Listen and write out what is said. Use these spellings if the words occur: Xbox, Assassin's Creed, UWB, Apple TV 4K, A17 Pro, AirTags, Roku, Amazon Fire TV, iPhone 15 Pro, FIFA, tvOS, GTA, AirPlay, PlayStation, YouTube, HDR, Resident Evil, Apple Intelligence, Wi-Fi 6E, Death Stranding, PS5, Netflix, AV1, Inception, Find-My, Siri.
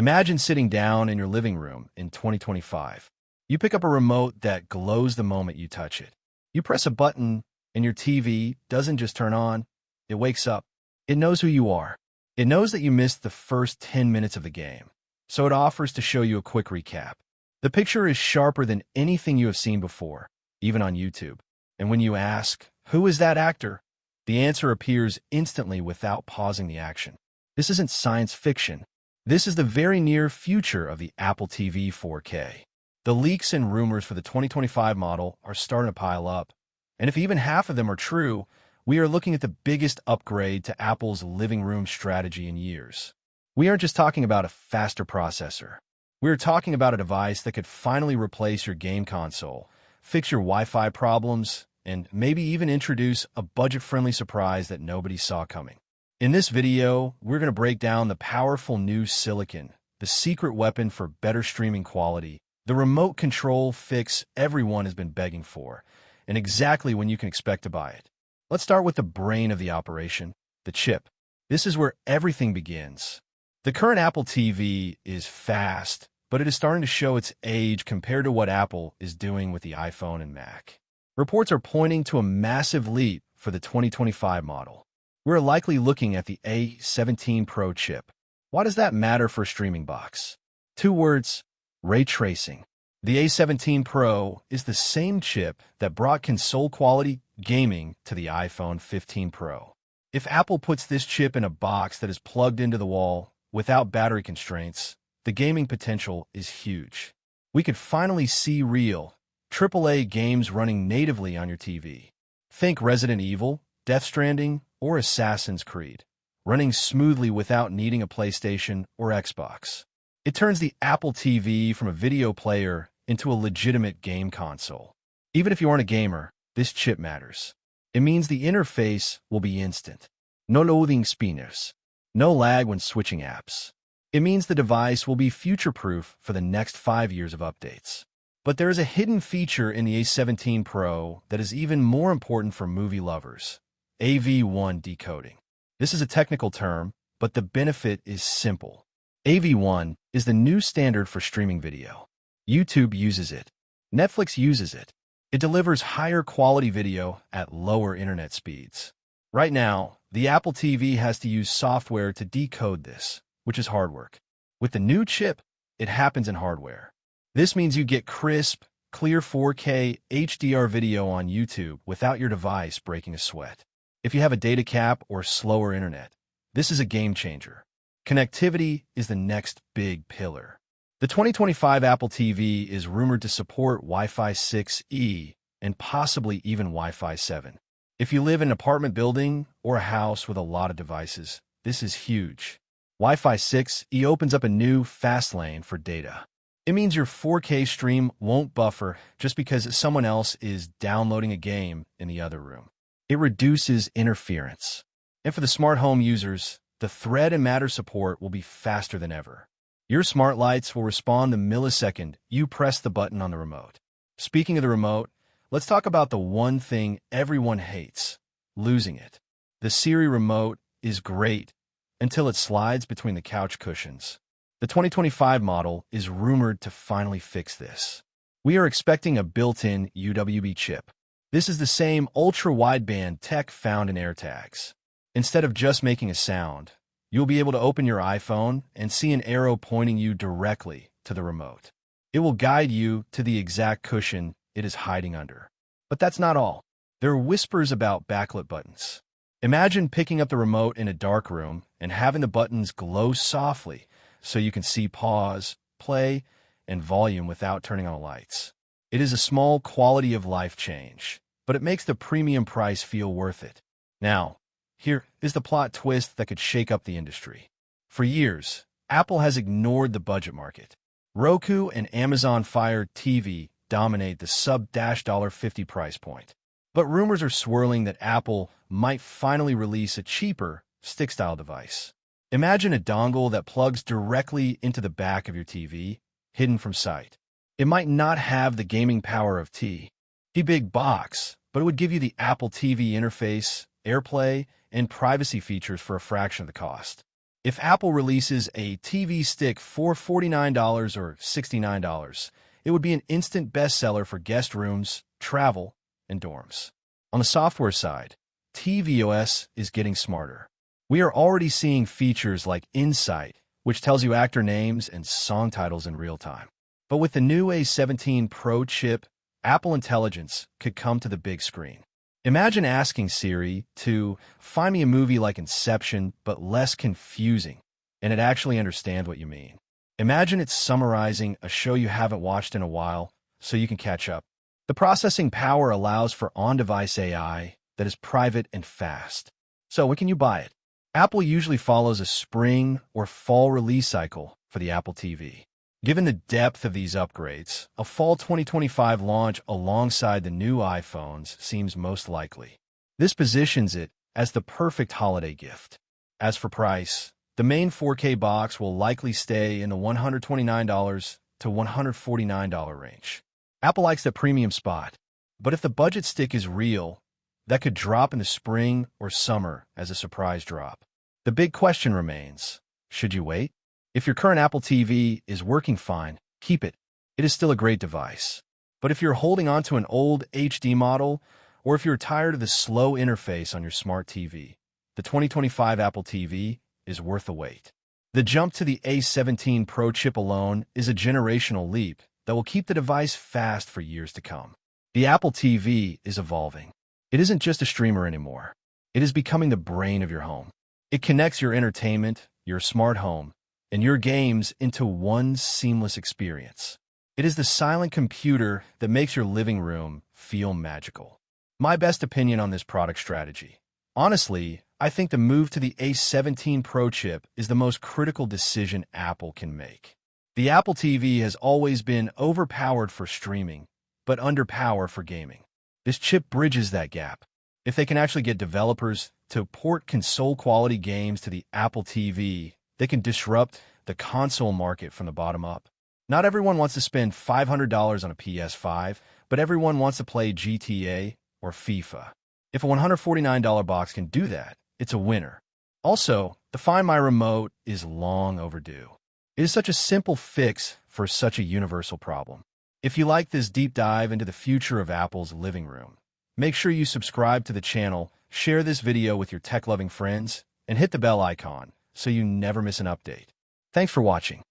Imagine sitting down in your living room in 2025. You pick up a remote that glows the moment you touch it. You press a button, and your TV doesn't just turn on. It wakes up. It knows who you are. It knows that you missed the first 10 minutes of the game, so it offers to show you a quick recap. The picture is sharper than anything you have seen before, even on YouTube. And when you ask, "Who is that actor?" the answer appears instantly without pausing the action. This isn't science fiction. This is the very near future of the Apple TV 4K. The leaks and rumors for the 2025 model are starting to pile up, and if even half of them are true, we are looking at the biggest upgrade to Apple's living room strategy in years. We aren't just talking about a faster processor. We are talking about a device that could finally replace your game console, fix your Wi-Fi problems, and maybe even introduce a budget-friendly surprise that nobody saw coming. In this video, we're going to break down the powerful new silicon, the secret weapon for better streaming quality, the remote control fix everyone has been begging for, and exactly when you can expect to buy it. Let's start with the brain of the operation, the chip. This is where everything begins. The current Apple TV is fast, but it is starting to show its age compared to what Apple is doing with the iPhone and Mac. Reports are pointing to a massive leap for the 2025 model. We're likely looking at the A17 Pro chip. Why does that matter for a streaming box? Two words: ray tracing. The A17 Pro is the same chip that brought console-quality gaming to the iPhone 15 Pro. If Apple puts this chip in a box that is plugged into the wall without battery constraints, the gaming potential is huge. We could finally see real AAA games running natively on your TV. Think Resident Evil, Death Stranding, or Assassin's Creed, running smoothly without needing a PlayStation or Xbox. It turns the Apple TV from a video player into a legitimate game console. Even if you aren't a gamer, this chip matters. It means the interface will be instant. No loading spinners. No lag when switching apps. It means the device will be future-proof for the next 5 years of updates. But there is a hidden feature in the A17 Pro that is even more important for movie lovers: AV1 decoding. This is a technical term, but the benefit is simple. AV1 is the new standard for streaming video. YouTube uses it. Netflix uses it. It delivers higher quality video at lower internet speeds. Right now, the Apple TV has to use software to decode this, which is hard work. With the new chip, it happens in hardware. This means you get crisp, clear 4K HDR video on YouTube without your device breaking a sweat. If you have a data cap or slower internet, this is a game changer. Connectivity is the next big pillar. The 2025 Apple TV is rumored to support Wi-Fi 6E and possibly even Wi-Fi 7. If you live in an apartment building or a house with a lot of devices, this is huge. Wi-Fi 6E opens up a new fast lane for data. It means your 4K stream won't buffer just because someone else is downloading a game in the other room. It reduces interference. And for the smart home users, the Thread and Matter support will be faster than ever. Your smart lights will respond the millisecond you press the button on the remote. Speaking of the remote, let's talk about the one thing everyone hates: losing it. The Siri remote is great until it slides between the couch cushions. The 2025 model is rumored to finally fix this. We are expecting a built-in UWB chip. This is the same ultra-wideband tech found in AirTags. Instead of just making a sound, you'll be able to open your iPhone and see an arrow pointing you directly to the remote. It will guide you to the exact cushion it is hiding under. But that's not all. There are whispers about backlit buttons. Imagine picking up the remote in a dark room and having the buttons glow softly so you can see pause, play, and volume without turning on the lights. It is a small quality of life change, but it makes the premium price feel worth it. Now, here is the plot twist that could shake up the industry. For years, Apple has ignored the budget market. Roku and Amazon Fire TV dominate the sub-$50 price point. But rumors are swirling that Apple might finally release a cheaper, stick-style device. Imagine a dongle that plugs directly into the back of your TV, hidden from sight. It might not have the gaming power of the big box, but it would give you the Apple TV interface, AirPlay, and privacy features for a fraction of the cost. If Apple releases a TV stick for $49 or $69, it would be an instant bestseller for guest rooms, travel, and dorms. On the software side, tvOS is getting smarter. We are already seeing features like Insight, which tells you actor names and song titles in real time. But with the new A17 Pro chip, Apple Intelligence could come to the big screen. Imagine asking Siri to find me a movie like Inception, but less confusing, and it actually understands what you mean. Imagine it's summarizing a show you haven't watched in a while, so you can catch up. The processing power allows for on-device AI that is private and fast. So when can you buy it? Apple usually follows a spring or fall release cycle for the Apple TV. Given the depth of these upgrades, a fall 2025 launch alongside the new iPhones seems most likely. This positions it as the perfect holiday gift. As for price, the main 4K box will likely stay in the $129 to $149 range. Apple likes the premium spot, but if the budget stick is real, that could drop in the spring or summer as a surprise drop. The big question remains, should you wait? If your current Apple TV is working fine, keep it. It is still a great device. But if you're holding onto an old HD model, or if you're tired of the slow interface on your smart TV, the 2025 Apple TV is worth the wait. The jump to the A17 Pro chip alone is a generational leap that will keep the device fast for years to come. The Apple TV is evolving. It isn't just a streamer anymore. It is becoming the brain of your home. It connects your entertainment, your smart home, and your games into one seamless experience. It is the silent computer that makes your living room feel magical. My best opinion on this product strategy. Honestly, I think the move to the A17 Pro chip is the most critical decision Apple can make. The Apple TV has always been overpowered for streaming, but underpowered for gaming. This chip bridges that gap. If they can actually get developers to port console-quality games to the Apple TV, they can disrupt the console market from the bottom up. Not everyone wants to spend $500 on a PS5, but everyone wants to play GTA or FIFA. If a $149 box can do that, it's a winner. Also, the Find My Remote is long overdue. It is such a simple fix for such a universal problem. If you like this deep dive into the future of Apple's living room, make sure you subscribe to the channel, share this video with your tech-loving friends, and hit the bell icon, so you never miss an update. Thanks for watching.